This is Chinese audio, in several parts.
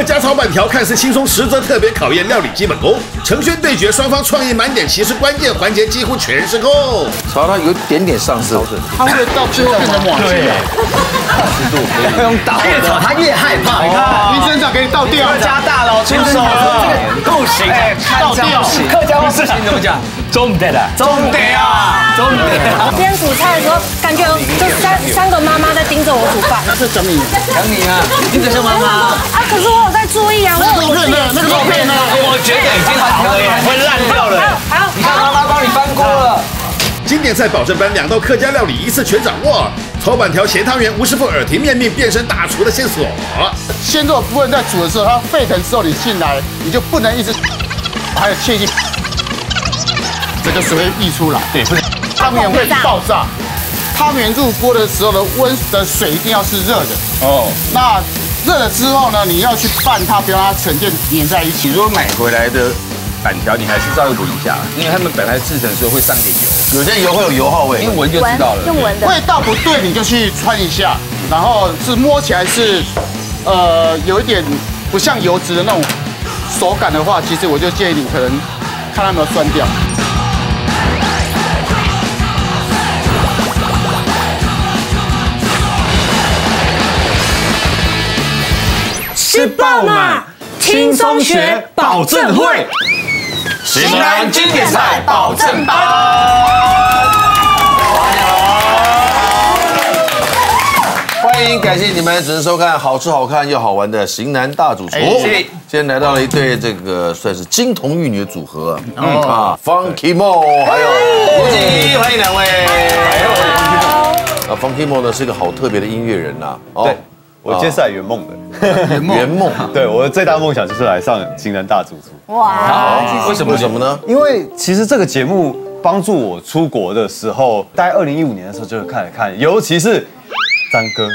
客家炒板条看似轻松，实则特别考验料理基本功。陈轩对决，双方创意满点，其实关键环节几乎全失控。炒到有点点上升，它会到最后变成往西了。10度可以用倒，越炒他越害怕。你看，林村长给你倒掉，客家大佬出手了，不行，倒掉。客家话事情怎么讲？中得了，中得啊，中得。今天煮菜的时候，感觉就三个妈妈在盯着我煮饭。那是整你，整你啊，盯着像妈妈。啊，可是我有在注意啊，我有在注意。那个肉片呢？我觉得已经好了，会烂掉了。好，你看妈妈帮你翻锅了。经典菜保证班2道客家料理一次全掌握，炒板条、咸汤圆、吴师傅耳提面命变身大厨的线索。鲜肉部分在煮的时候，它沸腾之后你进来，你就不能一直，还有切记。 这个水会溢出来，对，汤圆会爆炸。汤圆入锅的时候的水一定要是热的哦。那热了之后呢，你要去拌它，不要让它整件粘在一起。如果买回来的板条，你还是稍微滚一下，因为他们本来制成的时候会上点油，有些油会有油耗味，一闻就知道了。用闻的，味道不对你就去穿一下，然后是摸起来是有一点不像油脂的那种手感的话，其实我就建议你可能看它有没有酸掉。 吃爆嘛！轻松学，保证会。型男经典菜保证班。欢迎，感谢你们准时收看好吃、好看又好玩的型男大主厨。今天来到了一对这个算是金童玉女的组合啊 ，Funky Mo 还有胡锦欢迎两位。啊 ，Funky Mo 呢是一个好特别的音乐人呐。对。 我今天是来圆梦的，圆梦，对，我的最大梦想就是来上型男大主厨。哇，为什么呢？因为其实这个节目帮助我出国的时候，大概2015年的时候就是看了看，尤其是詹哥，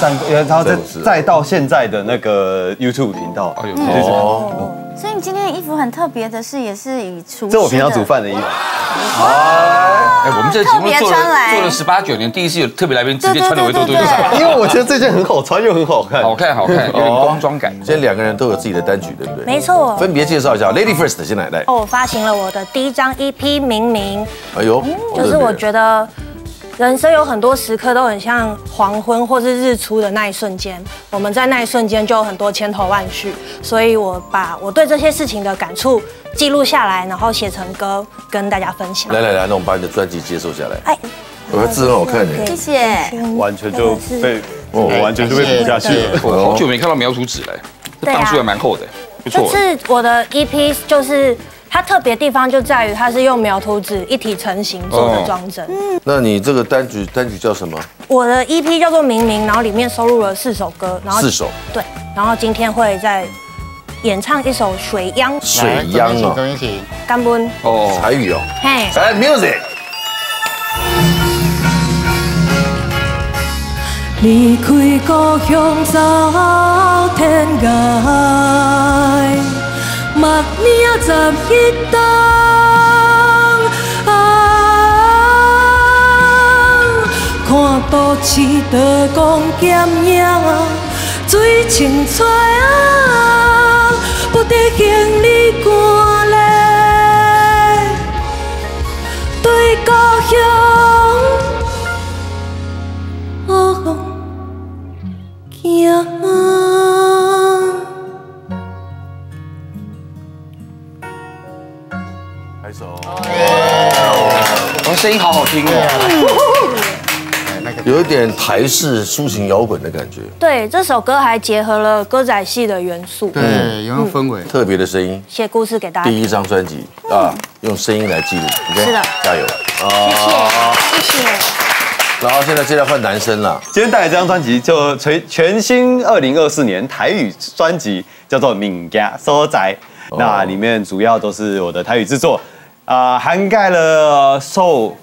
詹哥，然后再到现在的那个 YouTube 频道。哦，所以你今天的衣服很特别的是，也是以厨，这我平常煮饭的衣服。 哎，我们这个节目做了18、9年，第一次有特别来宾直接穿的围兜兜就上来，因为我觉得这件很好穿又很好看，好看，有点工装感。现在2个人都有自己的单曲，对不对？没错。分别介绍一下 ，Lady First 先来。哦，我发行了我的第1张 EP《明明》。哎呦，就是我觉得人生有很多时刻都很像黄昏或是日出的那一瞬间，我们在那一瞬间就有很多千头万绪，所以我把我对这些事情的感触。 记录下来，然后写成歌跟大家分享。来，那我们把你的专辑接收下来。哎，我的字很好看耶，谢谢。完全就被我完全就被读下去了。我好久没看到描图纸了，这档数还蛮厚的，不错。这次我的 EP 就是它特别地方就在于它是用描图纸一体成型做的装帧。嗯，那你这个单曲叫什么？我的 EP 叫做《明明》，然后里面收录了4首歌，然后4首对，然后今天会在。 演唱一首《水央》，水央哦，跟我一起，干杯哦，台语哦，嘿，来 music。离开故乡走天涯，默念11冬啊，看都市在讲咸影，水清澈啊。 不得行你看嘞，对故乡哦行。拍手！我声音好好听哦。 有一点台式抒情摇滚的感觉。对，这首歌还结合了歌仔戏的元素。对，有那种氛围，特别的声音。写故事给大家。第1张专辑啊，用声音来记录。是的，加油！谢谢。然后现在换男生了。今天带来这张专辑就全新2024年台语专辑，叫做《闽家所在》。那里面主要都是我的台语制作，涵盖了Soul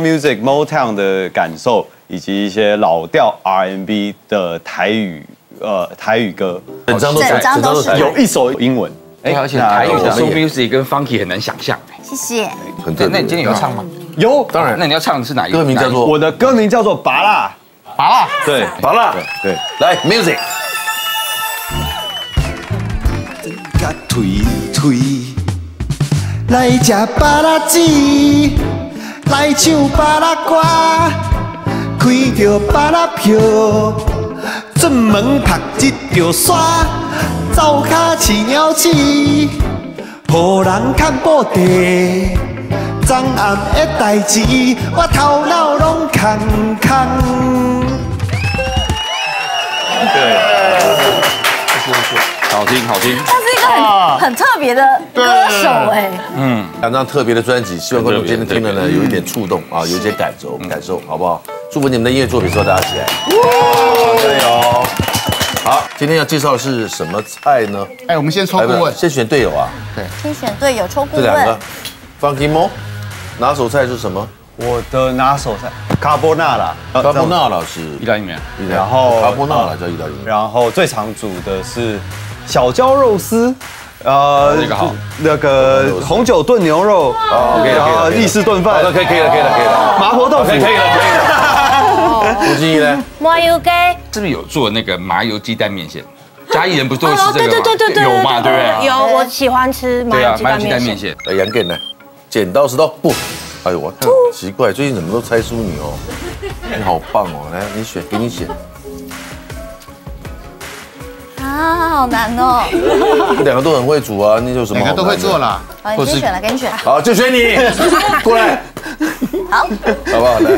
Music、Motown 的感受，以及一些老调 R&B 的台语歌，整张都是有1首英文。哎，而且台语的 Soul Music 跟 Funky 很难想象。谢谢。那你今天有要唱吗？有，当然。那你要唱的是哪一个？歌名叫做我的歌名叫做《拔辣》，拔辣，对，拔辣，对，来 Music。肠甲腿腿，来食巴拉子，来唱巴拉歌，开着巴拉票，出门曝一条沙，走脚饲鸟鼠，予人看布袋。昨暗的代志，我头脑拢空空。对，好听好听。他是一个很特别的歌手哎。嗯，两张特别的专辑，希望观众今天听了呢有一点触动啊，有一些感受，好不好？祝福你们的音乐作品受大家喜爱。加油！好，今天要介绍的是什么菜呢？哎，我们先抽顾问，先选队友啊。对，先选队友，抽顾问。这两个。Funky Mo， 拿手菜是什么？我的拿手菜卡波纳拉，卡波纳拉是意大利面，然后卡波纳拉叫意大利面，然后最常煮的是小椒肉丝，那个红酒炖牛肉，然后意式炖饭，可以了，麻婆豆腐可以了。我建议呢，麻油鸡这边有做那个麻油鸡蛋面线。嘉义人不是都会吃这个吗？对，有嘛，对不对？有，我喜欢吃麻油鸡蛋面线。来，杨健来，剪刀石头布。哎呦，我奇怪，最近怎么都猜输你哦？你好棒哦！来，你选，给你选。啊，好难哦！这两个都很会煮啊，你有什么？两个都会做啦。好，你先选了，给你选。好，就选你，过来。好，好不好？来，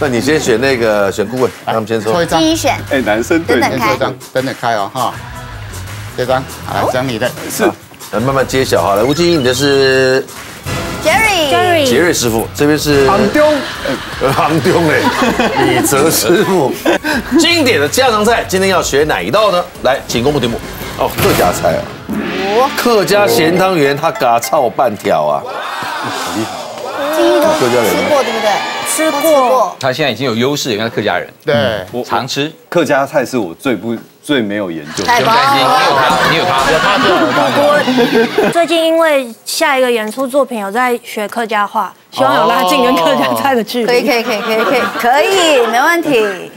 那你先选那个，选顾问，让我们先抽一张。第一选，哎，男生对，先抽一张，等等开哦，哈。这张，好，讲你的，是，来慢慢揭晓哈。来，吴静怡，你的是 Jerry， 杰瑞师傅，这边是杭丢哎，李泽师傅。经典的家常菜，今天要学哪一道呢？来，请公布题目。哦，客家菜啊，客家咸汤圆，他嘎炒半条啊，好厉害。客家人吃过对不对？吃过。他现在已经有优势，因为他客家人。对，我常吃客家菜是我最没有研究。太棒了！你有他。最近因为下一个演出作品有在学客家话，希望有拉近跟客家菜的距离。可以，没问题。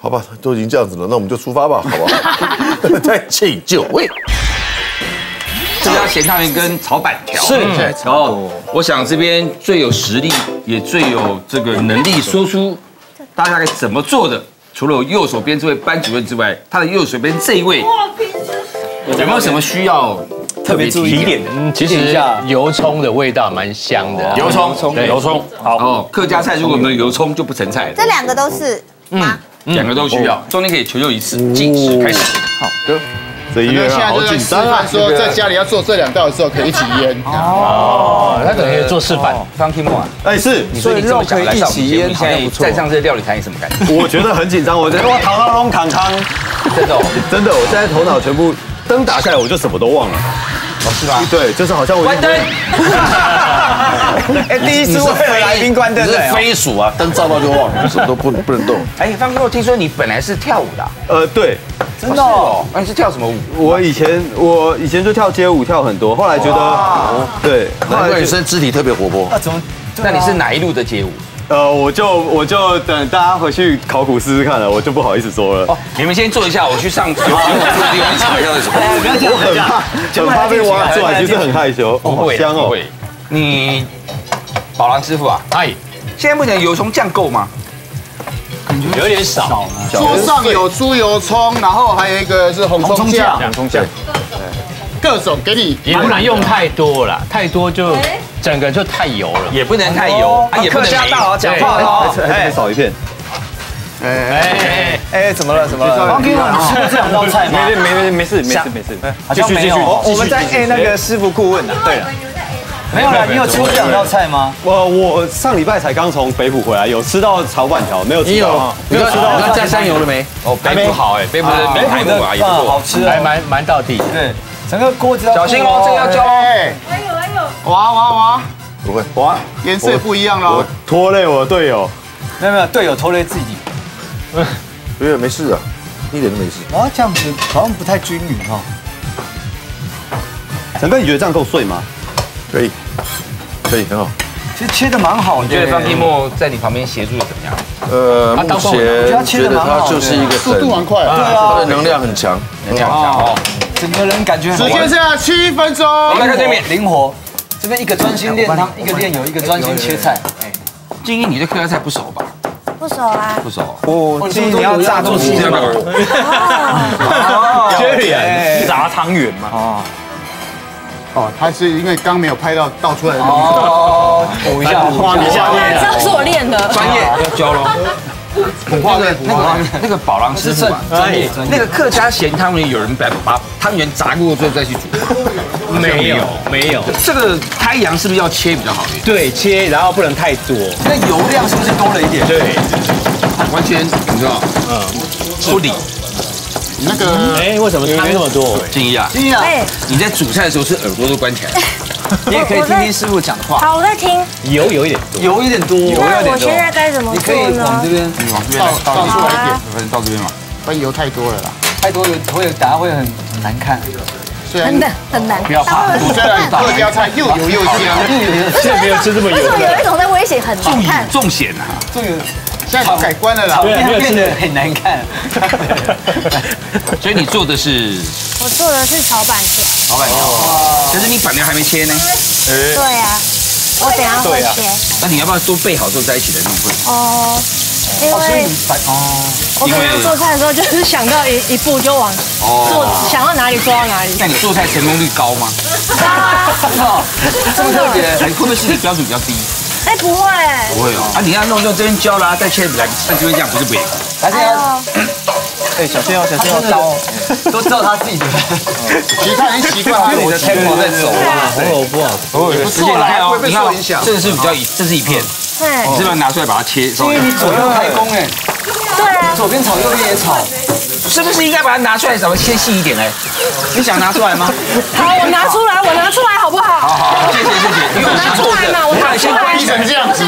好吧，都已经这样子了，那我们就出发吧，好不好？再请九位。客家咸汤圆跟炒板条是，然后我想这边最有实力，也最有这个能力说出大家该怎么做的。除了我右手边这位班主任之外，他的右手边这一位，有没有什么需要特别注意点？其实油葱的味道蛮香的，油葱。好，客家菜如果没有油葱就不成菜。这两个都是，两个都需要。中间可以求救一次，计时开始。好的。这音乐好紧张啊！说在家里要做这两道的时候，可以一起腌。哦，那可以做示范。Funky Mo 啊，哎是，所以肉可以一起腌，好像不错。站上这料理台，你什么感觉？我觉得很紧张，我觉得我头脑拢空空。真的，我现在头脑全部灯打开，我就什么都忘了。哦，是吧？对，就是好像我关灯。哎，第一次我有来宾关灯，你是飞鼠啊，灯照到就忘了，什么都不能动。哎 ，Funky Mo， 听说你本来是跳舞的？对。真的哦，那你是跳什么舞？我以前就跳街舞，跳很多。后来觉得，对，那女生肢体特别活泼。那怎么？那你是哪一路的街舞？我就等大家回去考古试试看了，我就不好意思说了。哦，你们先坐一下，我去上。有请我地方查一下是什么。我很怕被挖出来，其实很害羞。不会，香哦。你宝郎师傅啊，哎，现在目前油葱酱够吗？有点少，桌上有猪油葱，然后还有一个是红葱酱，各种给你，也不能用太多了，太多就整个就太油了，也不能太油，也不能加大啊，讲话哦，哎，少一片，哎，怎么了？你吃过这两道菜吗？没事，继续，我们在 A 那个师傅顾问呢，对了。没有啦，你有吃过这两道菜吗？我上礼拜才刚从北埔回来，有吃到炒板条，没有吃到。你要加香油了没？哦，北埔好哎，北埔的排骨啊也不错，好吃，还蛮到底。对，整个锅子要小心哦，这个要浇哦。哎呦！哇！不会，哇，颜色不一样了。我拖累我的队友，没有，队友拖累自己。没事啊，一点都没事。啊，这样子好像不太均匀哈。陈哥，你觉得这样够碎吗？可以，很好。其实切的蛮好的。你觉得Funky Mo在你旁边协助的怎么样？目前觉得他就是一个速度很快，他的能量很强。整个人感觉很好玩。时间剩下7分钟，来看对面灵活，这边一个专心练汤，一个练油，一个专心切菜。哎，静怡，你对客家菜不熟吧？ 不熟啊，不熟。哦，建议你要炸东西这个。哦，对，炸汤圆嘛。哦，哦，他是因为刚没有拍到倒出来的东西。哦，补一下，画一下。这是我练的。专业要教喽。补画面，那个宝郎师傅嘛，专业。那个客家咸汤圆，有人把汤圆炸过之后再去煮。没有，没有。这个开阳是不是要切比较好一点？对，切，然后不能太多。那油量是不是多了一点？对，完全你知道，嗯，不理。那个，哎，为什么汤那么多？静怡啊，静怡啊，你在煮菜的时候是耳朵都关起来了。 你也可以听听师傅讲的话。好，我在听。油有一点多，油有点多。那我现在该怎么做呢？你可以往这边，你往这边倒出来一点，反正倒这边嘛，不然油太多了啦，太多会等下会很难看。很难。不要怕，虽然客家菜又油又香，现在没有吃这么油。但是我有一种在威胁，很难看。重咸啊，重油。 现在改观了啦，变得很难看。所以你做的是？我做的是炒板条。炒板条，可是你板条还没切呢。对啊，我等下会切。那你要不要都备好之后在一起来弄会？哦，因为我平常做菜的时候就是想到一步就往做，想到哪里做到哪里。那你做菜成功率高吗？高啊！这么特别，会不会是你标准比较低？ 哎，不会，不会哦。啊，你要弄就这边浇啦，再切来，那就会这样，不是不行。还是要，哎，小心哦，小心哦，刀，都知道他自己的。其实他已经习惯了，我的 tempo 在走啊，红萝卜，哦，不错啦，哦，你看，这是比较，这是一片，你是不是拿出来把它切？因为你左右开工哎，对啊，左边炒，右边也炒。 是不是应该把它拿出来，稍微切细一点呢？你想拿出来吗？好，我拿出来，我拿出来，好不好？好好，谢谢谢谢。因为我拿出来嘛，我拿出来。劈成这样子，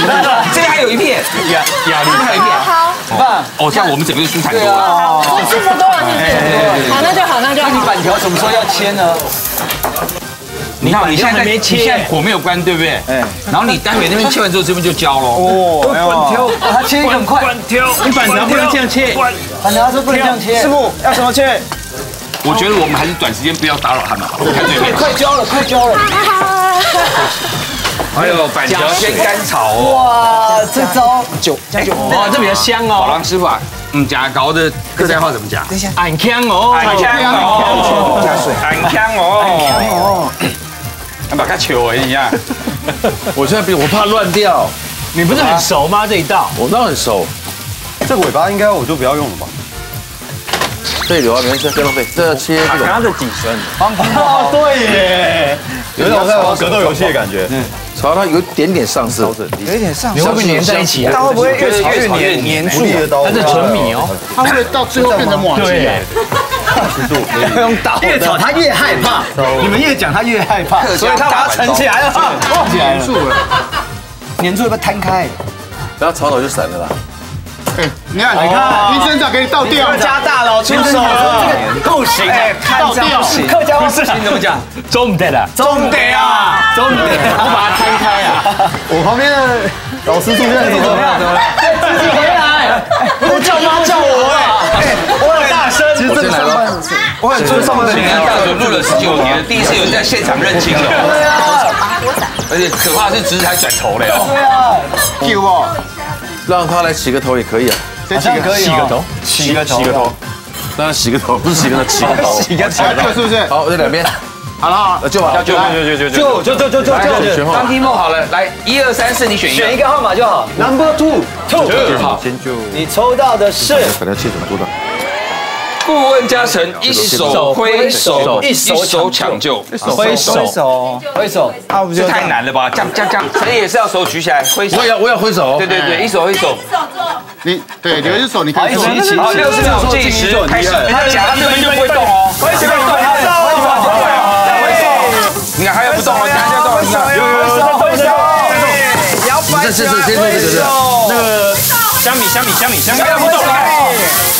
这个还有一片，压力还有一片。好，棒！哦，这样我们整个蔬菜多了，舒服多了，是不是？好，那就好，那就好。那你板条什么时候要切呢？你看，你现在没切，现在火没有关，对不对？哎。然后你待会那边切完之后，这边就焦喽。哦，板条，它切很快。板条，你板条不能这样切。 反正他是不能这样切，师傅要怎么切？我觉得我们还是短时间不要打扰他们。快焦了，快焦了！还有板条先干炒哦。哇，这招酒加酒哇，这比较香哦。宝郎师傅啊，假高的客家话怎么讲？等一下，俺腔哦，俺腔哦，加水，俺腔哦，俺把它求我一下。我现在比我怕乱掉。你不是很熟吗？这一道我倒很熟。 这尾巴应该我就不要用了吧？对，留啊，没事，不用费。这切这个，它是几升？哦，对耶，有一种在玩格斗游戏的感觉。嗯，炒到它有一点点上色，有一点上色，会不会粘在一起啊？它会不会越粘住？它是纯米哦，它会到最后变成瓦器。 用刀，越炒他越害怕，你们越讲他越害怕，所以他把它撑起来了，粘住了，粘住要不要摊开？不要炒到就散了啦。 你看，你看，林村长给你倒掉，加大了，出手了，这个够行哎，倒掉行，客家话不行怎么讲？中得了，中得啊，中得，我把它摊开啊。我旁边的老师出现怎么样？怎么了？自己回来，不是叫妈叫我哎，我很大声，其实这个上班，我很尊重的。你看大嘴录了19年，第一次有人在现场认亲了。对啊，而且可怕是直接还转头了哦。对啊，丢哦。 让他来洗个头也可以啊，这几个洗个头，洗个头，让他洗个头，不是洗个头，洗个头，洗个头，是不是？好，这两边，好了好了，救！当题目好了，来，1、2、3、4，你选一个，选一个号码就好 ，Number two， 好，你抽到的是，反正切怎么做的？顾问嘉诚一手挥手，一手抢救，挥手，啊，这太难了吧？这样，谁也是要手举起来挥手。我要挥手。对对对，一手挥手。你对留一只手，你可以一起。好，60秒计时开始。他夹到这边就不会动哦。挥手，挥手，你看他又不动了，你看他又动了，你看。有，挥手，这是。那个香米，不动了。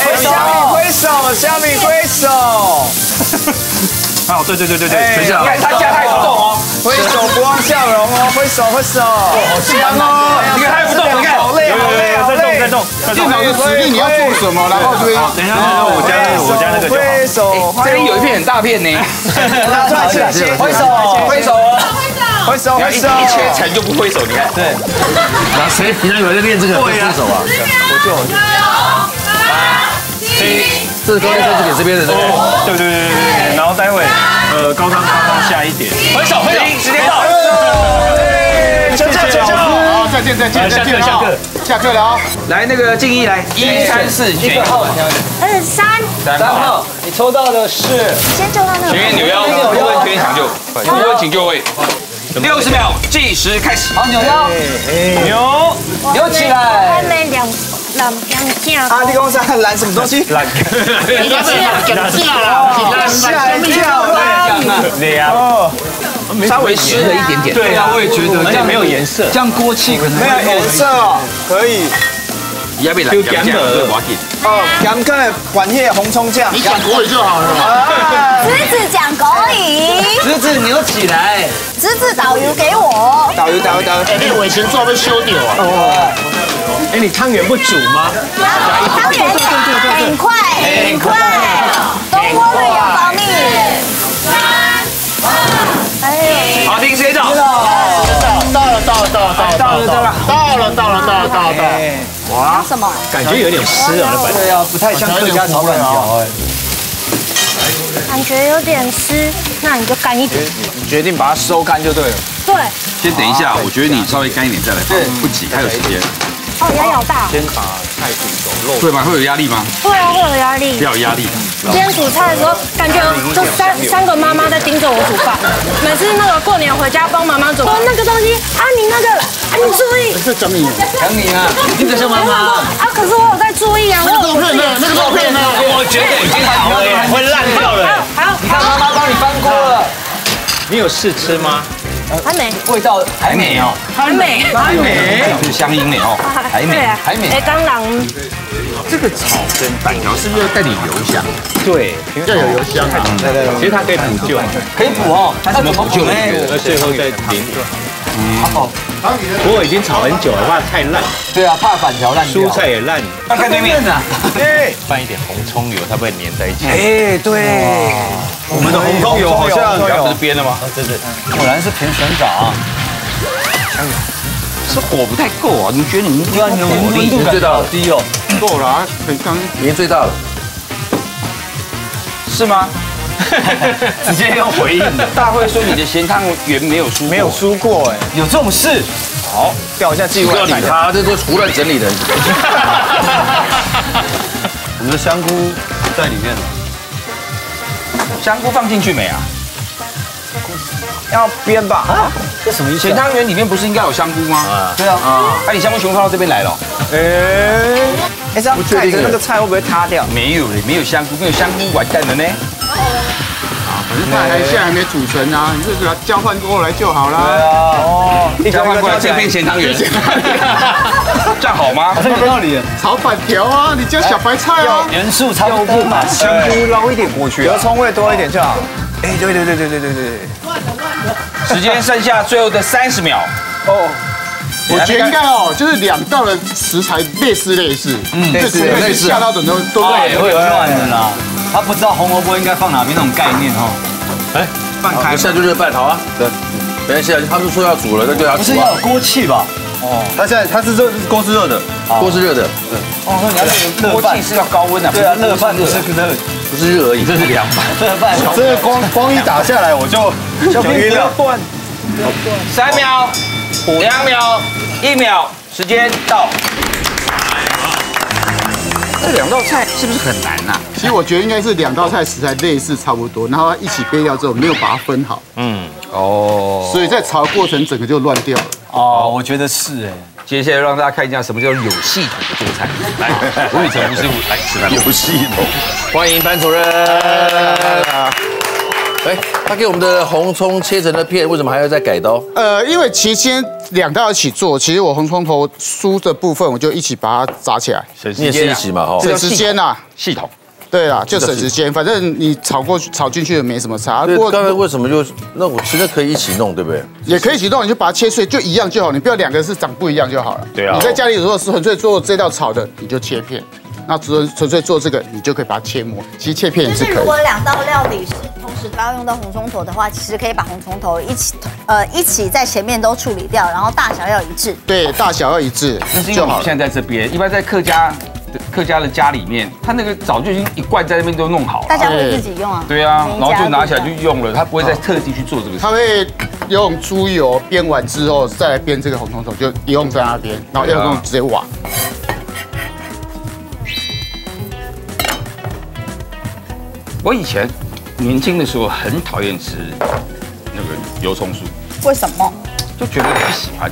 挥手，好，对，垂下。你看他架太不动哦，挥手不要笑容哦，挥手挥手，好强哦！你看还不动，你看好累好累，在动在动。现场的实力你要做什么？然后这边等一下，我加那个就好。挥手，这边有一片很大片呢。拿出来切切，挥手挥手挥手挥手，一切成就不挥手，你看对。那谁平常有在练这个挥手啊？我就。这是高中生给这边的，对对对对对。然后待会，高张下一点，挥手挥手，时间到。下课下课，好，再见再见再见，下课下课了啊！来那个静怡来，1、3、4，一个号，23号，你抽到的是，先抽到那个。学员扭腰，顾问请抢救，顾问请就位。60秒计时开始，好扭腰，扭扭起来。啊！你刚才拦什么东西？拦，你这是拦下一跳，对呀，稍微湿了一点点。对呀，我也觉得，而且没有颜色，这样锅气可能没有颜色哦，可以。要不然就咸的，哦，咸的管叶红葱酱。你讲国语就好了。侄子讲国语。侄子扭起来。侄子导游给我。导游导游导游。哎，那尾前做被修掉啊。哎，你汤圆不煮吗？汤圆煮很快，很快，东坡肉有保密。3、2、1，好，停，时间到。到了。哇，什么？感觉有点湿啊，对啊，不太像客家炒粉条。感觉有点湿，那你就干一点。决定把它收干就对了。对。先等一下，我觉得你稍微干一点再来放，不急，还有时间。哦，压力好大。先把菜煮熟，肉对吧？会有压力吗？会啊，会有压力。要有压力。今天煮菜的时候，感觉就三个妈妈在盯着我煮饭。每次那个过年回家帮妈妈煮，说那个东西啊，你那个啊，你注意。是讲你啊，你在像妈妈啊。可是我有在注意啊。那个肉片呢？那个肉片呢？我觉得已经好了，会烂掉了。好，你看妈妈帮你翻锅了。你有试吃吗？还没，味道还没哦，还没，是香烟的哦，还没。哎，当然，这个草跟板条是不是要带点油香？对，要有油香啊。对，其实它可以补救，可以补哦。它怎么补救呢？最后再淋。好，不过已经炒很久了，怕太烂。对啊，怕板条烂掉，蔬菜也烂。看对面啊，哎，拌一点红葱油，它不会粘在一起。哎，对。我们的红葱油好像不是编的吗？对对，果然是田省长啊！是火不太够啊？你觉得你们这边火力最大了？低哦，够了啊，可以刚你最大了，是吗？直接用回应的。大会说你的咸汤圆没有输过哎，有这种事？好，调一下记录。不要理他，这都胡乱整理的。我们的香菇在里面了。香菇放进去没啊？要煸吧？啊，这什么意思？咸汤圆里面不是应该有香菇吗？对啊，那你香菇全部放到这边来了。哎，这样盖着那个菜会不会塌掉？没有香菇，没有香菇完蛋了呢。啊，可是菜还没储存啊，你这个交换过来就好啦。哦，交换过来这片咸汤圆，这样好吗？有道理。炒板条啊，你加小白菜啊，元素差不多嘛，香菇捞一点过去，油葱味多一点就好。哎，对。时间剩下最后的30秒。哦，我觉得应该哦，就是两道的食材类似，类似，下到整个都会乱的啦。他不知道红萝卜应该放哪边那种概念哦。哎，拌开，现在就热拌好啊。对，等一下，他是说要煮了，那就要不是要有锅气吧？哦，它现在它是锅是热的，对。哦，那你要热饭是要高温的，对啊，热饭不是热而已，这是凉拌。热饭，这个光一打下来我就晕了。3秒，2秒，1秒，时间到。这两道菜是不是很难呐？其实我觉得应该是两道菜食材类似差不多，然后一起煸掉之后没有把它分好，所以在炒过程整个就乱掉了。哦，我觉得是哎。接下来让大家看一下什么叫有系统的做菜。来，吴宇成吴师傅来示范。有系统，欢迎班主任。哎，他给我们的红葱切成了片，为什么还要再改刀？因为其实两道一起做，其实我红葱头酥的部分我就一起把它炸起来，你也是一起嘛，省时间呐，系统。对啦，就省时间，反正你炒进去也没什么差。对，刚才为什么就那我现在可以一起弄，对不对？也可以一起弄，你就把它切碎，就一样就好，你不要两个是长不一样就好了。对啊。你在家里如果是纯粹做这道炒的，你就切片；那纯粹做这个，你就可以把它切末。其实切片也是可以。就是如果两道料理是同时都要用到红葱头的话，其实可以把红葱头一起在前面都处理掉，然后大小要一致。对，大小要一致。那是因为我现在在这边，一般在客家的家里面，他那个早就已经一罐在那边都弄好了，大家会自己用啊。对啊，然后就拿起来就用了，他不会再特地去做这个事。他会用猪油煸完之后，再来煸这个红葱头，就一用在那边，然后要用直接挖。我以前年轻的时候很讨厌吃那个油葱酥，为什么？就觉得不喜欢。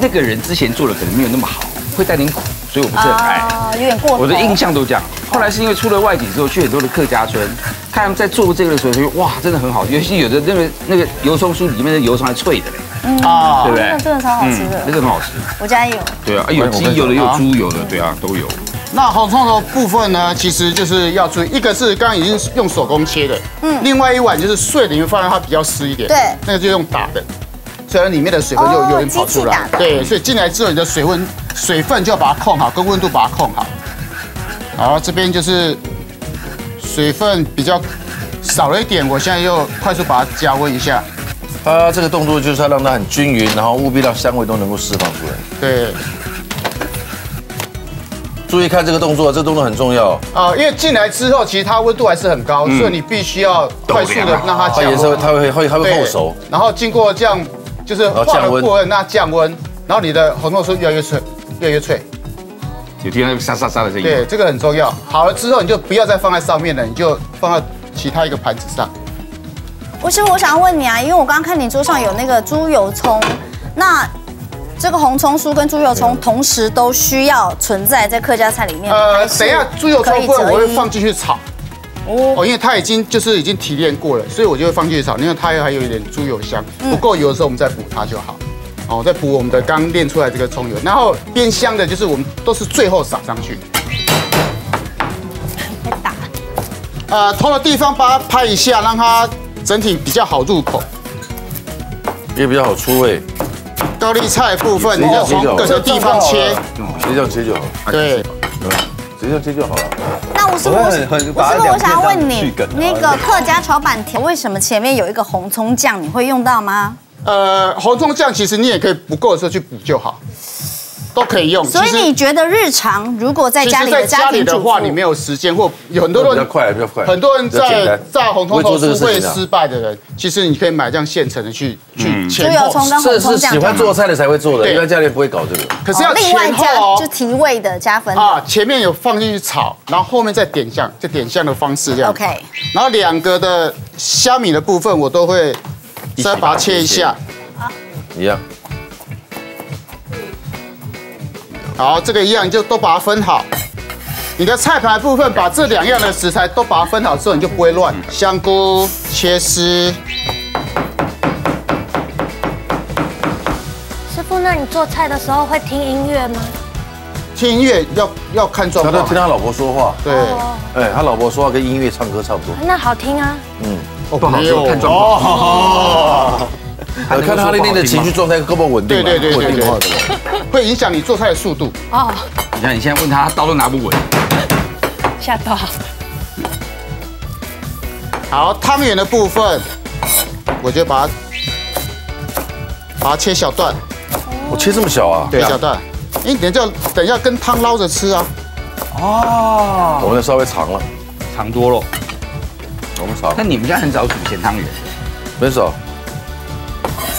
那个人之前做的可能没有那么好，会带点苦。所以我不是很爱，有点过。我的印象都这样。后来是因为出了外景之后，去很多的客家村，看他们在做这个的时候，就哇，真的很好。尤其有的那个油葱酥里面的油葱还脆的嘞，啊，对不对？那真的超好吃的，那个很好吃。我家也有。对啊，有鸡油的，有猪油的，对啊，都有。那红葱头部分呢，其实就是要注意，一个是刚刚已经用手工切的，另外一碗就是碎的，你会发现它比较湿一点，对，那个就用打的。虽然里面的水分就有点跑出来，对，所以进来之后你的水分就要把它控好，跟温度把它控好。好，这边就是水分比较少了一点，我现在又快速把它加温一下。它这个动作就是要让它很均匀，然后务必让香味都能够释放出来。对。注意看这个动作，这个动作很重要啊，因为进来之后，其实它温度还是很高，所以你必须要快速的让它加温，它会后熟，然后经过这样。就是化了过热，那降温，然后你的红葱酥越来越脆，越来越脆。有听到那个沙沙沙的声音？对，这个很重要。好了之后，你就不要再放在上面了，你就放到其他一个盘子上。我想问你啊，因为我刚刚看你桌上有那个猪油葱，那这个红葱酥跟猪油葱同时都需要存在在客家菜里面。等一下，猪油葱我会放进去炒。哦，因为它已经提炼过了，所以我就会放进去炒，因为它还有一点猪油香，不够油的时候我们再补它就好。哦，再补我们的刚炼出来这个葱油，然后煸香的就是我们都是最后撒上去。太大。同的地方把它拍一下，让它整体比较好入口，也比较好出味。高丽菜部分你就从各个地方切，直接这样切就好。对，直接这样切就好了。我想问你，那个客家炒板条为什么前面有一个红葱酱？你会用到吗？红葱酱其实你也可以不够的时候去补就好，都可以用。所以你觉得日常如果在家里的家庭的话，你没有时间或有很多人比较快，很多人在炸红葱头会失败的人，其实你可以买这样现成的去前后。这是喜欢做菜的才会做的，因为家里不会搞这个。可是要另外加就提味的加分啊，前面有放进去炒，然后后面再点香，就点香的方式这样。OK。然后两个的虾米的部分我都会再把它切一下，一样。好，这个一样你就都把它分好。你的菜盘部分把这两样的食材都把它分好之后，你就不会乱。香菇切丝。师傅，那你做菜的时候会听音乐吗？听音乐要看状况。他都听他老婆说话。对，哎，他老婆说话跟音乐唱歌差不多。那好听啊。嗯，不好听，看状况。看他那天的情绪状态够不够稳定？对。会影响你做菜的速度哦。你看，你现在问他，刀都拿不稳，下刀。好，汤圆的部分，我就把它切小段。我切这么小啊？对，小段。因为等一下跟汤捞着吃啊。哦。我们的稍微长了，长多了。我们少。那你们家很少煮咸汤圆？很少，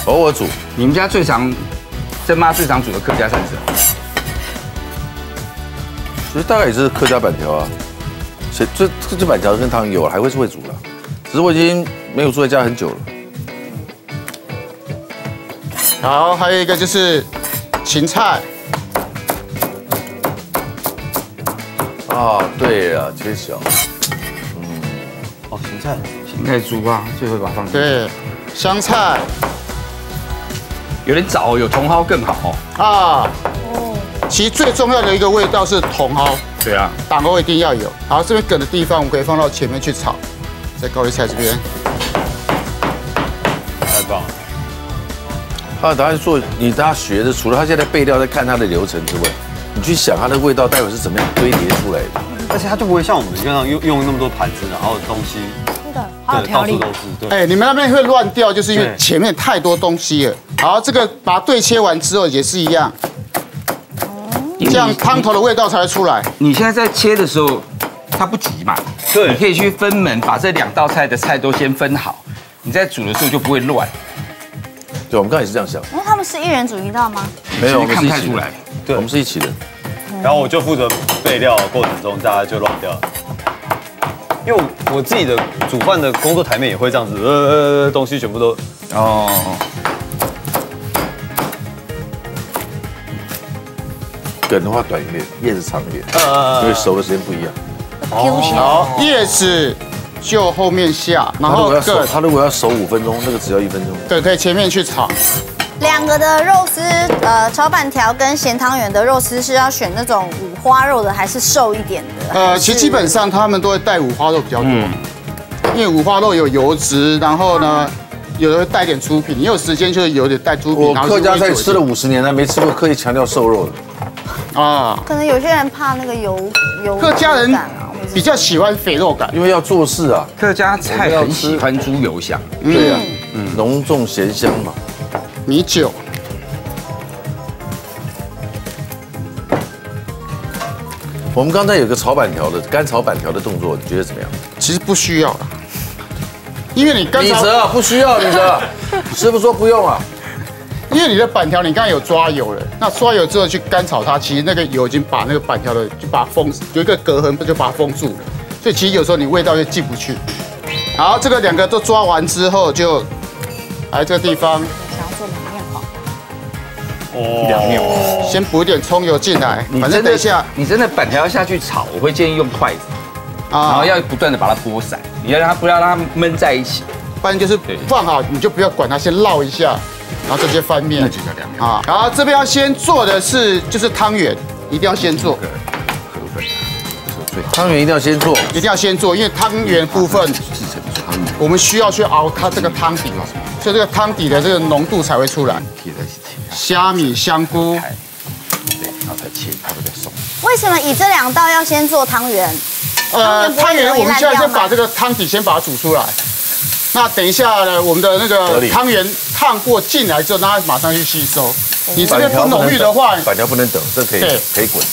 偶尔煮。你们家最常？曾妈最常煮的客家菜是，其实大概也是客家板条啊。这板条跟汤圆有，还是会煮了，只是我已经没有住在家很久了。好，还有一个就是芹菜。啊，对啊，切小。哦，芹菜猪啊，最后把它放进去。对，香菜。有点早，有茼蒿更好哦。啊，其实最重要的一个味道是茼蒿，对啊，党欧一定要有。好，这边梗的地方我们可以放到前面去炒，在高丽菜这边。太棒了！他的答案做你大家学的，除了他现在备料在看他的流程之外，你去想他的味道待会是怎么样堆叠出来的。而且他就不会像我们这样用那么多盘子，然后东西。 好调理，哎，你们那边会乱掉，就是因为前面太多东西了。好，这个把对切完之后也是一样，这样汤头的味道才会出来。你现在在切的时候，它不急嘛，对，你可以去分门，把这两道菜的菜都先分好，你在煮的时候就不会乱。对，我们刚才也是这样想。那他们是一人煮一道吗？没有，我们是一起的。对，我们是一起的。然后我就负责备料过程中，大家就乱掉了。 因为我自己的煮饭的工作台面也会这样子，东西全部都哦，梗的话短一点，叶子长一点，因为熟的时间不一样。好，叶子就后面下，然后梗它如果要熟5分钟，那个只要1分钟。对，可以前面去炒。两个的肉丝，炒板条跟咸汤圆的肉丝是要选那种五花肉的，还是瘦一点的？其实基本上他们都会带五花肉比较多，因为五花肉有油脂，然后呢，有的会带点猪皮，你有时间就是有点带猪皮。我客家菜吃了50年了，没吃过刻意强调瘦肉的。啊，可能有些人怕那个油。客家人比较喜欢肥肉感，因为要做事啊。客家菜很喜欢猪油香，对啊，浓重咸香嘛。 米酒，我们刚才有个炒板条的干炒板条的动作，你觉得怎么样？其实不需要，因为你刚才不需要你的，师傅说不用啊，因为你的板条你刚才有抓油了，那抓油之后去干炒它，其实那个油已经把那个板条的就把它封有一个隔痕，就把它封住了，所以其实有时候你味道就进不去。好，这个两个都抓完之后，就来这个地方。 哦，先补一点葱油进来。反正等一下，你真的板条要下去炒，我会建议用筷子，然后要不断的把它拨散，你要让它不要让它闷在一起，不然就是放好你就不要管它，先烙一下，然后直接翻面。啊，然后这边要先做的是就是汤圆，一定要先做。河粉，汤圆一定要先做，一定要先做，因为汤圆部分我们需要去熬它这个汤底，所以这个汤底的这个浓度才会出来。 虾米、香菇，然后再切，它会再熟。为什么以这两道要先做汤圆？汤圆我们现在先把这个汤底先把它煮出来。那等一下呢，我们的那个汤圆烫过进来之后，让它马上去吸收。你这边不浓郁的话，板条不能等，这可以滚。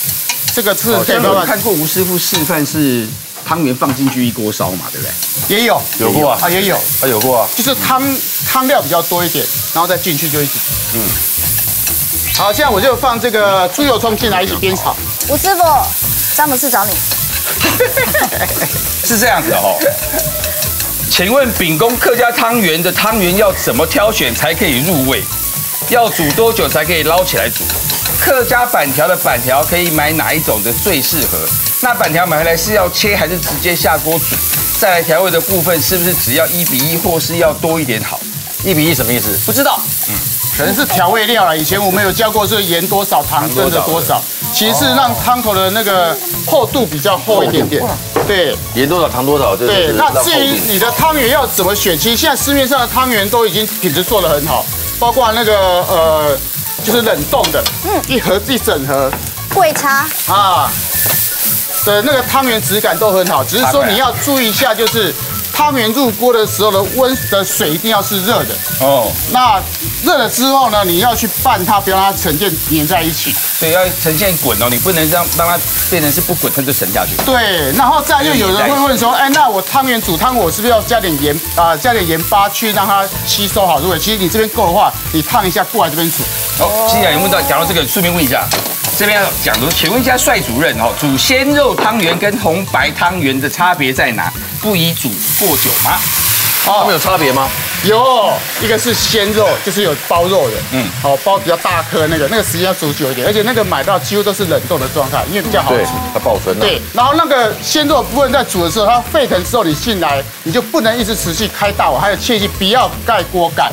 这个是可以慢慢。看过吴师傅示范是汤圆放进去一锅烧嘛，对不对？也有，有过啊，也有，啊有过啊，就是汤料比较多一点，然后再进去就一起，好，现在我就放这个猪油葱进来一起煸炒。吴师傅，詹姆斯找你。是这样子哦。请问秉公客家汤圆的汤圆要怎么挑选才可以入味？要煮多久才可以捞起来煮？客家板条的板条可以买哪一种的最适合？那板条买回来是要切还是直接下锅煮？再来调味的部分是不是只要1:1或是要多一点好？1:1什么意思？不知道。可能是调味料啦，以前我们有教过是盐多少，糖跟着多少，其实是让汤头的那个厚度比较厚一点点。对，盐多少，糖多少，对。那至于你的汤圆要怎么选，其实现在市面上的汤圆都已经品质做得很好，包括那个就是冷冻的，一盒一整盒。桂茶啊的那个汤圆质感都很好，只是说你要注意一下就是。 汤圆入锅的时候的水一定要是热的哦。那热了之后呢，你要去拌它，不要让它呈现粘在一起。对，要呈现滚哦，你不能让它变成是不滚它就沉下去。对，然后再就有人会问说，哎，那我汤圆煮汤，我是不是要加点盐啊？加点盐巴去让它吸收好？如果其实你这边够的话，你烫一下过来这边煮。哦，既然你问到讲到这个，顺便问一下，这边要讲的，请问一下帅主任哦，煮鲜肉汤圆跟红白汤圆的差别在哪？ 不宜煮过久吗？哦，有差别吗？有，一个是鲜肉，就是有包肉的，好包比较大颗那个时间要煮久一点，而且那个买到几乎都是冷冻的状态，因为比较好煮，它保存。对，然后那个鲜肉部分在煮的时候，它沸腾之后你进来，你就不能一直持续开大火，还有切记不要盖锅盖，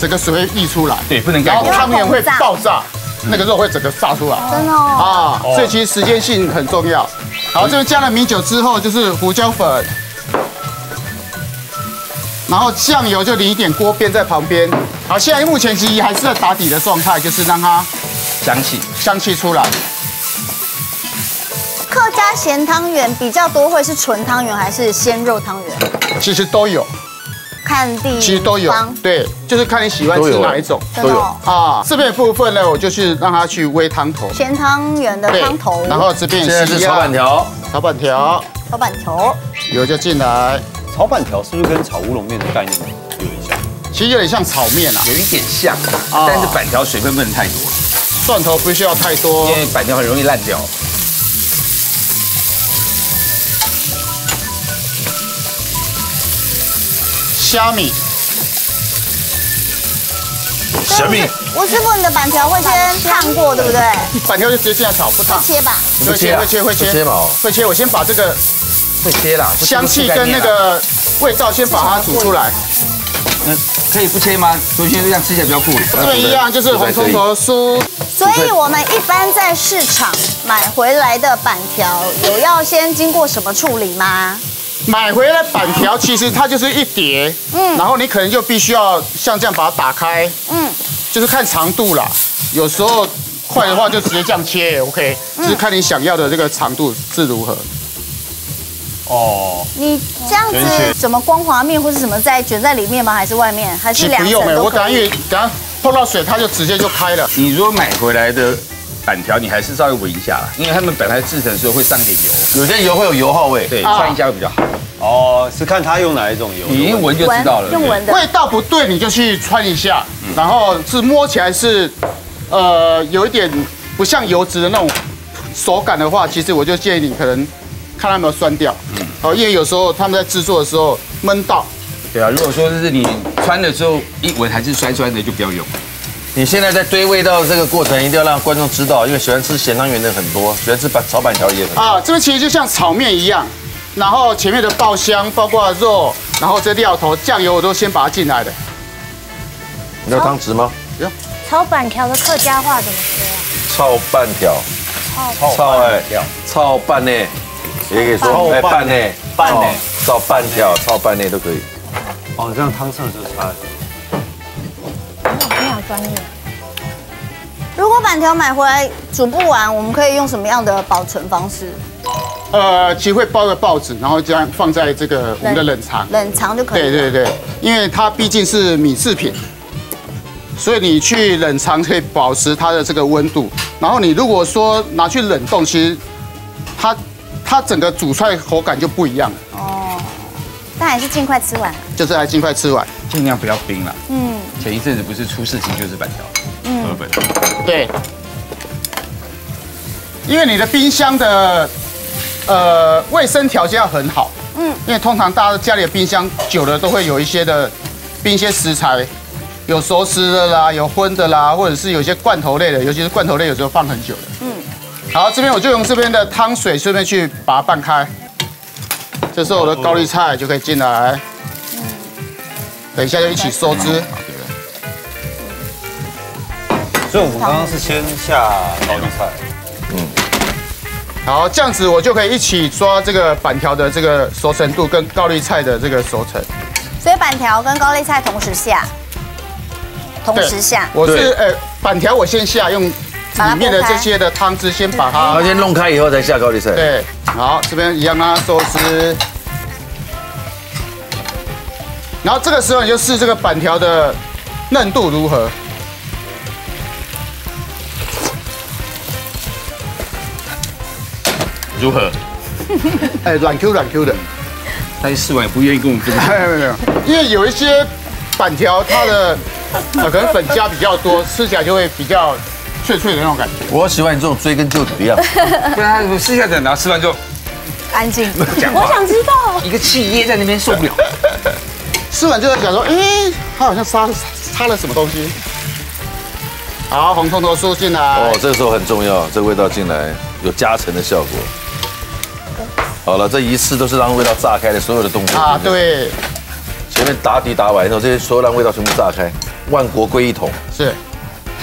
整个水会溢出来，对，不能盖锅，然后汤圆会爆炸。那个肉会整个炸出来，真的啊，所以其实时间性很重要。好，这边加了米酒之后，就是胡椒粉，然后酱油就淋一点锅边在旁边。好，现在目前其实还是在打底的状态，就是让它香气出来。 客家咸汤圆比较多，会是纯汤圆还是鲜肉汤圆？其实都有，看地其实都有，对，就是看你喜欢吃哪一种，都有啊。这边部分呢，我就是让它去煨汤头，咸汤圆的汤头。然后这边现在是炒板条，油就进来。炒板条是不是跟炒乌龙面的概念有点像？其实有点像炒面啊，有一点像，但是板条水分不能太多，蒜头不需要太多，因为板条很容易烂掉。 虾米，虾米，吴师傅，你的板条会先烫过，对不对？板条就直接进来炒，不烫。切吧，会切。我先把这个会切啦，香气跟那个味道先把它煮出来。可以不切吗？所以现在这样吃起来比较酷。这边一样就是红葱头酥。所以我们一般在市场买回来的板条，有要先经过什么处理吗？ 买回来板条，其实它就是一叠，然后你可能就必须要像这样把它打开，就是看长度啦。有时候快的话就直接这样切也 ，OK， 就是看你想要的这个长度是如何。哦，你这样子怎么光滑面或是什么在卷在里面吗？还是外面？还是两层都可以？不用，我等下碰到水它就直接就开了。你如果买回来的 板条你还是稍微闻一下啦，因为他们本来制成的时候会上点油，有些油会有油耗味，对，穿一下会比较好。哦，是看他用哪一种油，你一闻就知道了。用闻的味道不对，你就去穿一下，然后是摸起来是，有一点不像油脂的那种手感的话，其实我就建议你可能看它有没有酸掉，哦，因为有时候他们在制作的时候闷到。对啊，如果说是你穿的时候一闻还是酸酸的，就不要用。 你现在在堆味道这个过程，一定要让观众知道，因为喜欢吃咸汤圆的很多，喜欢吃炒板条也很多啊。这个其实就像炒面一样，然后前面的爆香，包括肉，然后这料头、酱油，我都先把它进来的。你要汤汁吗？有。炒板条的客家话怎么说啊？炒板条。炒哎，炒板呢？也可以说哎板呢，板呢，炒板条、炒板呢都可以。哦，这样汤色就差了。 专业。如果板条买回来煮不完，我们可以用什么样的保存方式？其实会包个报纸，然后这样放在这个我们的冷藏就可以。对对对，因为它毕竟是米制品，所以你去冷藏可以保持它的这个温度。然后你如果说拿去冷冻，其实它整个煮出来口感就不一样了。哦，但还是尽快吃完。就是还尽快吃完，尽量不要冰了。嗯。 前一阵子不是出事情就是板条，河本，对，因为你的冰箱的卫生条件要很好，因为通常大家家里的冰箱久了都会有一些的冰一些食材，有熟食的啦，有荤的啦，或者是有些罐头类的，尤其是罐头类有时候放很久的，好，这边我就用这边的汤水顺便去把它拌开，这时候我的高丽菜就可以进来，等一下就一起收汁。 所以我们刚刚是先下高丽菜，好，这样子我就可以一起抓这个板条的这个熟成度跟高丽菜的这个熟成。所以板条跟高丽菜同时下，我是板条我先下，用里面的这些的汤汁先把它，先弄开以后再下高丽菜。对，好，这边一样啊，收汁。然后这个时候你就试这个板条的嫩度如何。 如何？哎，软 Q 软 Q 的，但是试完也不愿意跟我们分享。没有，因为有一些板条它的可能粉加比较多，吃起来就会比较脆脆的那种感觉。我喜欢你这种追根究底的样子，不然他试一下等，然后吃完就安静不讲话。我想知道，一个气噎在那边受不了。吃完就在想说，哎，他好像擦了什么东西。好，红葱头酥进来。哦，这个时候很重要，这味道进来有加成的效果。 好了，这一次都是让味道炸开的所有的动作啊，对。前面打底打完之后，这些所有让味道全部炸开，万国归一统。是。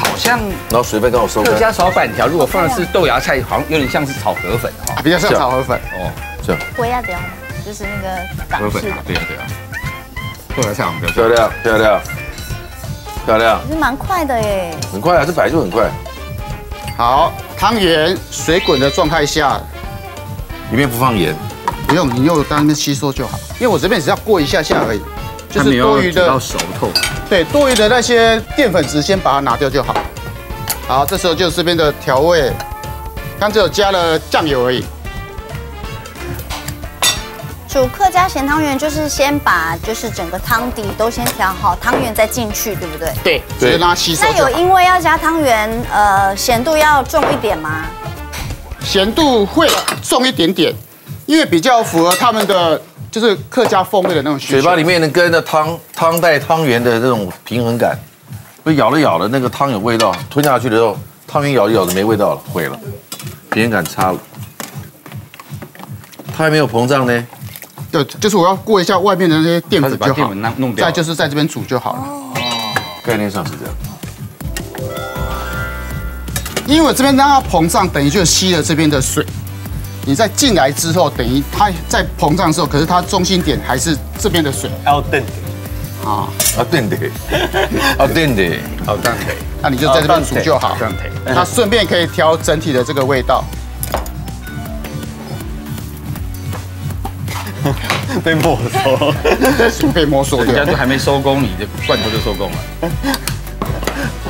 好像然后水分刚好收干。客家炒板条如果放的是豆芽菜，好像有点像是炒河粉哈，比较像炒河粉哦。是。不要这样，就是那个港式的。对啊对啊。豆芽菜我们漂亮漂亮漂亮。是蛮快的耶。很快啊，这摆就很快。好，汤圆水滚的状态下，里面不放盐。不用，你用当面吸收就好。因为我这边只要过一下下而已，就是多余的。要熟透。对，多余的那些淀粉质先把它拿掉就好。好，这时候就是这边的调味，刚只有加了酱油而已。煮客家咸汤圆就是先把就是整个汤底都先调好，汤圆再进去，对不对？对，对，让它吸收。那有因为要加汤圆，咸度要重一点吗？咸度会重一点点。因为比较符合他们的就是客家风味的那种，嘴巴里面的跟着汤带汤圆的这种平衡感，所以咬了那个汤有味道，吞下去的时候汤圆咬着没味道了，毁了，平衡感差了。它还没有膨胀呢。对，就是我要过一下外面的那些淀粉就好，弄掉，再就是在这边煮就好了。哦，概念上是这样。因为我这边让它膨胀，等于就吸了这边的水。你在进来之后，等于它在膨胀的时候，可是它中心点还是这边的水。要炖的啊，要炖的，要炖的，要炖的。那你就在这边煮就好。那顺便可以调整体的这个味道。被没收，被没收。人家都还没收工，你的罐头就收工了。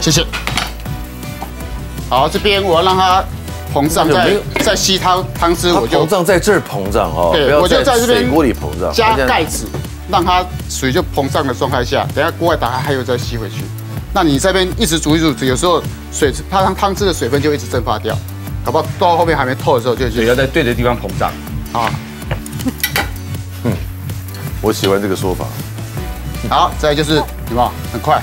谢谢。好，这边我要让它。膨胀在吸汤汁，我就膨胀在这儿膨胀哦，对，我就在这边锅里膨胀，加盖子让它属于就膨胀的状态下，等下锅盖打开还有再吸回去。那你这边一直煮一煮，有时候水它汤汁的水分就一直蒸发掉，搞不好到后面还没透的时候就水要在对的地方膨胀啊。我喜欢这个说法。好，再来就是有没有很快？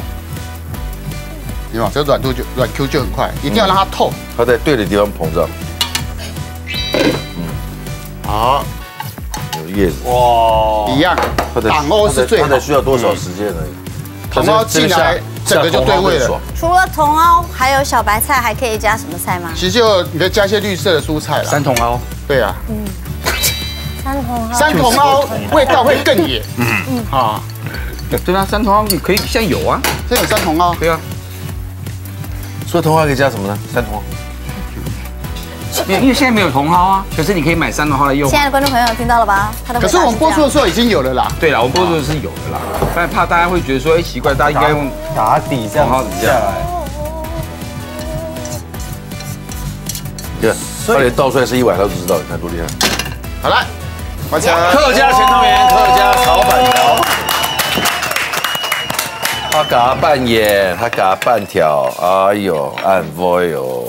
有没有？这软度就软 Q 就很快，一定要让它透，它在对的地方膨胀。好，有叶子。哇，一样。党欧是最好。它才需要多少时间而已？茼蒿进来，整个就对味了。除了茼蒿，还有小白菜，还可以加什么菜吗？其实就你可以加一些绿色的蔬菜啦。山茼蒿。对啊。山茼蒿味道会更野。啊。对啊，山茼蒿你可以现在有啊，现在有山茼蒿。对啊。说茼蒿可以加什么呢？山茼蒿，因为现在没有茼蒿啊，可是你可以买山茼蒿来用。现在的观众朋友听到了吧？可是我们播出的时候已经有了啦。对啦，我们播出的是有的啦，但怕大家会觉得说，哎，奇怪，大家应该用打底这样子下来。对，而且倒出来是一碗，他都知道，你看多厉害。好了，完成客家咸汤圆，客家炒板条。他嘎半眼，他嘎半条，哎呦，按 voice。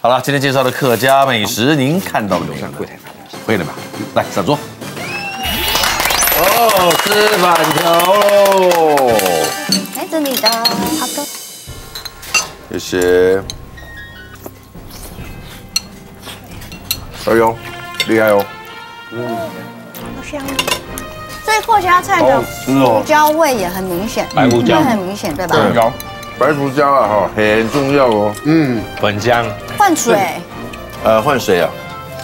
好了，今天介绍的客家美食，您看到了没有？会了吧？来上桌。哦，吃板条喽！来这里的阿哥。谢谢。哎呦，厉害哦！好香。所以客家菜的胡椒味也很明显，白胡椒很明显，对吧？白胡椒啊，哈，很重要哦。嗯，很香。换水。换水啊！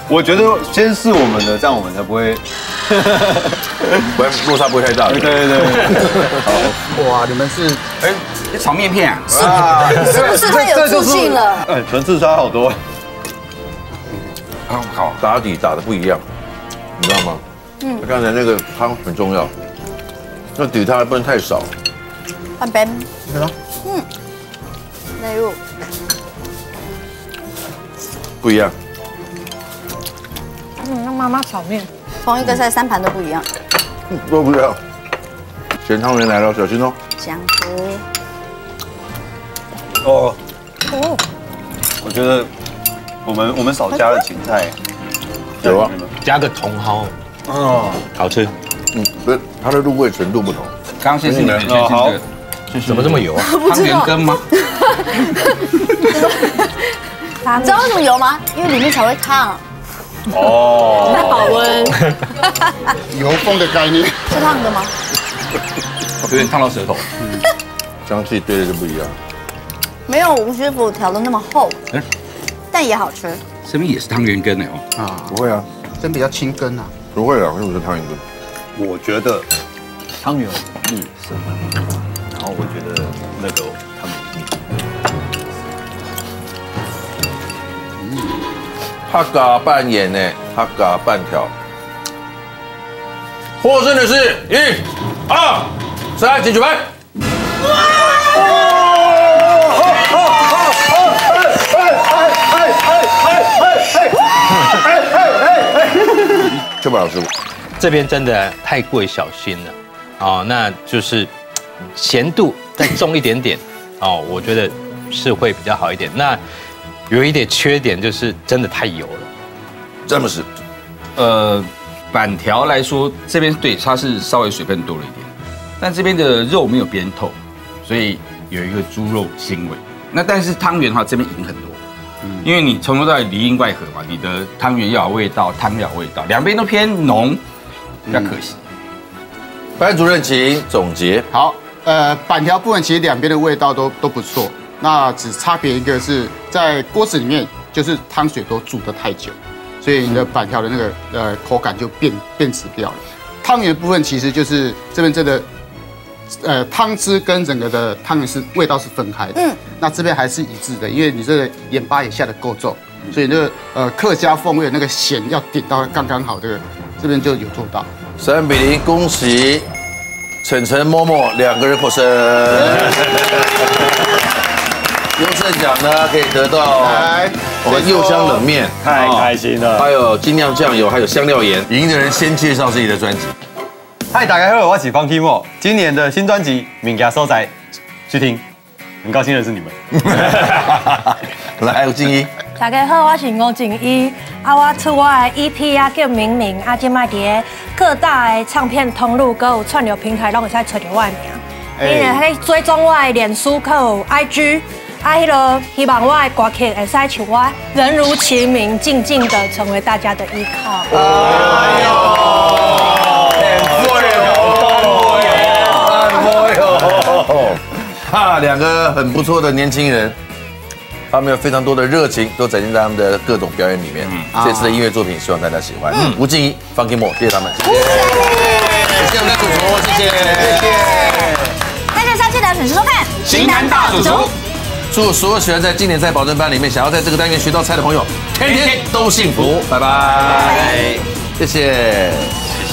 我觉得先试我们的，这样我们才不会，落差不会太大。对对对。哇，你们是哎，炒面片啊？是不是太有自信了？哎，纯自杀好多。好，打底打的不一样，你知道吗？嗯，刚才那个汤很重要，那底汤不能太少。半杯。对吧？嗯。内入。不一样。嗯，那妈妈炒面，同一个菜3盘都不一样。都不一样。咸汤圆来了，小心哦。香菇。哦。哦。我觉得我们少加了芹菜。有啊，加个茼蒿。哦，好吃，嗯，不是，它的入味程度不同。刚先是你先好，怎么这么油啊？汤圆羹吗？你知道为什么油吗？因为里面才会烫。哦，在保温。油封的概念。是烫的吗？有点烫到舌头，香气对的就不一样。没有吴师傅调的那么厚，哎，但也好吃。这边也是汤圆羹哎哦，啊，不会啊，这边比较清羹啊，不会啊，因为我是汤圆羹。我觉得汤圆有蜜生粉，然后我觉得那个他们蜜，他嘎半盐呢，他嘎半条。 获胜的是1、2、3，请举牌。秋宝老师，这边真的太过于小心了哦，那就是咸度再重一点点哦，我觉得是会比较好一点。那有一点缺点就是真的太油了，詹姆斯，板条来说，这边对它是稍微水分多了一点，但这边的肉没有别人透，所以有一个猪肉腥味。那但是汤圆的话，这边赢很多，因为你从头到尾里应外合嘛，你的汤圆要有味道，汤要有味道，两边都偏浓，比较可惜。班主任，请总结。好，板条部分其实两边的味道都不错，那只差别一个是在锅子里面，就是汤水都煮得太久。 所以你的板条的那个口感就变质掉了。汤圆部分其实就是这边真的，汤汁跟整个的汤圆是味道是分开的。嗯，那这边还是一致的，因为你这个盐巴也下得够重，所以那个客家风味的那个咸要顶到刚刚好，这个这边就有做到。3比0，恭喜晨晨、默默两个人获胜。优胜奖呢可以得到我们柚香冷面，太开心了。还有精酿酱油，还有香料盐。赢的人先介绍自己的专辑。嗨，大家好，我是方 Kimo， 今年的新专辑《名家收宅》，去听。很高兴认识你们。来，我静一。大家好，我是吴静一。啊，我出我的 EP 啊，叫《明明》啊，即卖伫各大的唱片通路、各有串流平台，拢会使找到我的名。你呢可以追踪我的脸书、有 IG。 啊，迄啰希望我的歌曲会使像我人如其名，静静的成为大家的依靠。哎呦，哎呦，啊，两个很不错的年轻人，他们有非常多的热情，都展现在他们的各种表演里面。这次的音乐作品，希望大家喜欢。吴静怡、方 Kimo， 谢谢他们。谢谢我们的主厨，谢谢。谢谢。大家下期的准时收看《型男大主厨》。 祝所有喜欢在经典菜保证班里面想要在这个单元学到菜的朋友，天天都幸福！拜拜，谢谢，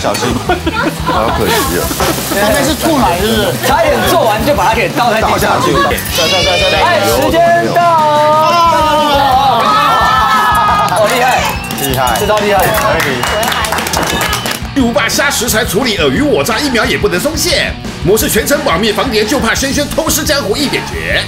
小心！好可惜啊！旁边是吐奶日，差点做完就把它给倒在地下去。对。哎，时间到！好厉害！这招厉害！可以。巨无霸虾食材处理，尔虞我诈，一秒也不能松懈。模式全程保密防谍，就怕轩轩偷师江湖一点绝。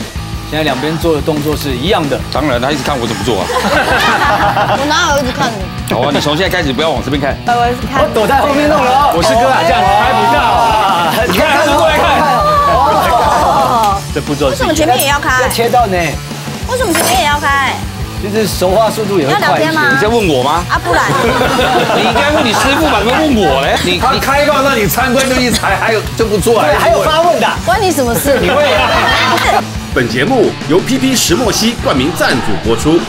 现在两边做的动作是一样的，当然他一直看我怎么做啊！我哪有一直看你？好啊，你从现在开始不要往这边看。我是看，我躲在后面弄了。我是哥啊，这样拍不到。你看，他是过来看。哦，这步骤。为什么前面也要开？要切到呢？为什么前面也要开？就是熟化速度也会快一些。你在问我吗？啊，不然。你应该问你师傅嘛，怎么问我嘞？你开放让你参观就一裁，还有就不做。对，还有发问的，关你什么事？你会啊？ 本节目由PP石墨烯冠名赞助播出。